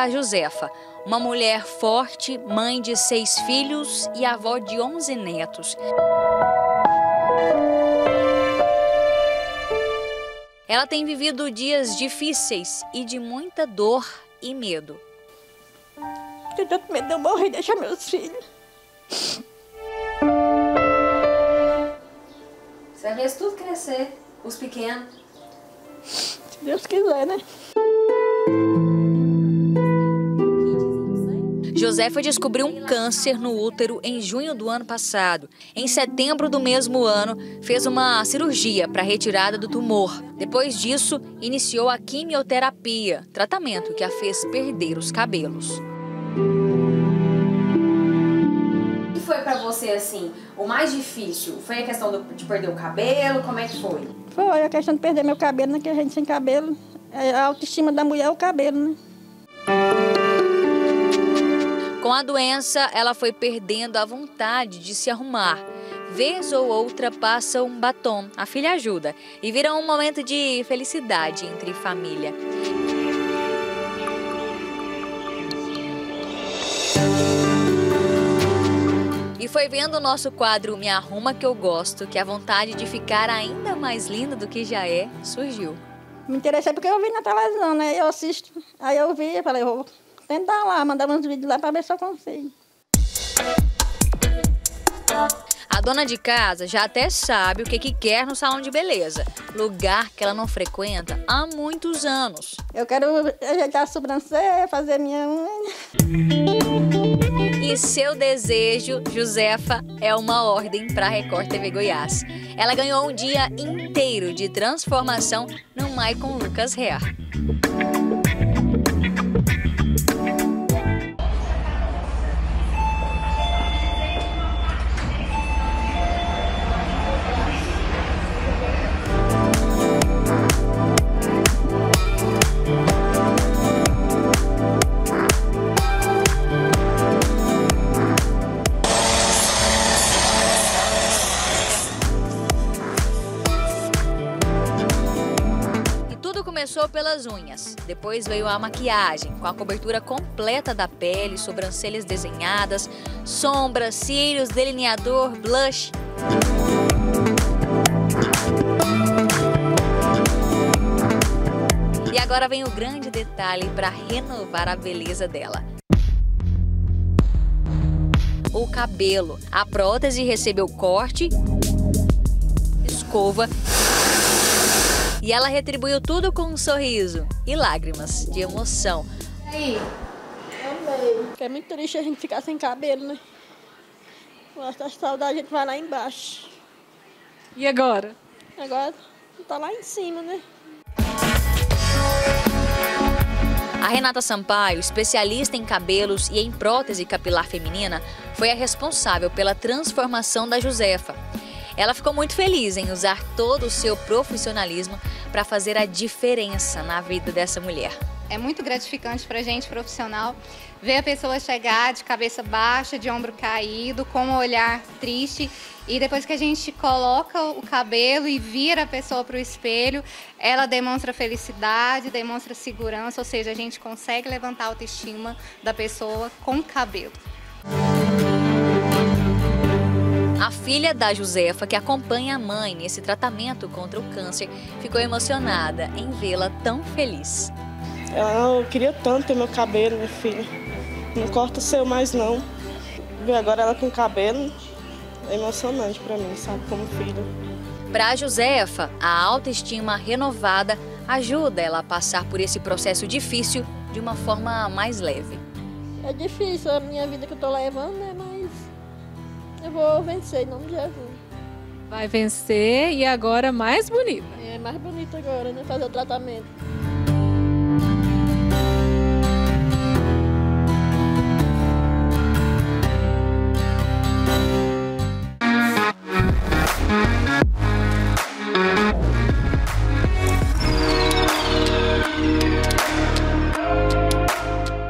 era a Josefa, uma mulher forte, mãe de 6 filhos e avó de 11 netos. Ela tem vivido dias difíceis e de muita dor e medo. Tenho tanto medo de eu morrer e deixar meus filhos. Você vê tudo crescer, os pequenos. Se Deus quiser, né? Josefa descobriu um câncer no útero em junho do ano passado. Em setembro do mesmo ano, fez uma cirurgia para a retirada do tumor. Depois disso, iniciou a quimioterapia, tratamento que a fez perder os cabelos. O que foi para você, assim, o mais difícil? Foi a questão de perder o cabelo? Como é que foi? Foi a questão de perder meu cabelo, né? Que a gente sem cabelo, a autoestima da mulher é o cabelo, né? Com a doença, ela foi perdendo a vontade de se arrumar. Vez ou outra passa um batom, a filha ajuda, e vira um momento de felicidade entre família. E foi vendo o nosso quadro Me Arruma Que Eu Gosto que a vontade de ficar ainda mais linda do que já é surgiu. Me interessei porque eu vi na televisão, né? Eu assisto, aí eu vi e falei, vou tentar lá, mandava uns vídeos lá para ver se eu consigo. A dona de casa já até sabe o que quer no salão de beleza, lugar que ela não frequenta há muitos anos. Eu quero ajeitar a sobrancelha, fazer minha unha. E seu desejo, Josefa, é uma ordem para a Record TV Goiás. Ela ganhou um dia inteiro de transformação no Maicon Lucas Hair. Começou pelas unhas, depois veio a maquiagem, com a cobertura completa da pele, sobrancelhas desenhadas, sombra, cílios, delineador, blush. E agora vem o grande detalhe para renovar a beleza dela. O cabelo. A prótese recebeu corte, escova. E ela retribuiu tudo com um sorriso e lágrimas de emoção. E aí? Amei. É muito triste a gente ficar sem cabelo, né? Nossa, a saudade a gente vai lá embaixo. E agora? Agora tá lá em cima, né? A Renata Sampaio, especialista em cabelos e em prótese capilar feminina, foi a responsável pela transformação da Josefa. Ela ficou muito feliz em usar todo o seu profissionalismo para fazer a diferença na vida dessa mulher. É muito gratificante para a gente, profissional, ver a pessoa chegar de cabeça baixa, de ombro caído, com um olhar triste. E depois que a gente coloca o cabelo e vira a pessoa para o espelho, ela demonstra felicidade, demonstra segurança, ou seja, a gente consegue levantar a autoestima da pessoa com o cabelo. A filha da Josefa, que acompanha a mãe nesse tratamento contra o câncer, ficou emocionada em vê-la tão feliz. Eu queria tanto ter meu cabelo, minha filha. Não corta o seu mais, não. Ver agora ela com cabelo é emocionante para mim, sabe, como filha. Para a Josefa, a autoestima renovada ajuda ela a passar por esse processo difícil de uma forma mais leve. É difícil a minha vida que eu tô levando, né, mas eu vou vencer, em nome de Jesus. Vai vencer e agora mais bonita. É mais bonita agora, né? Fazer o tratamento.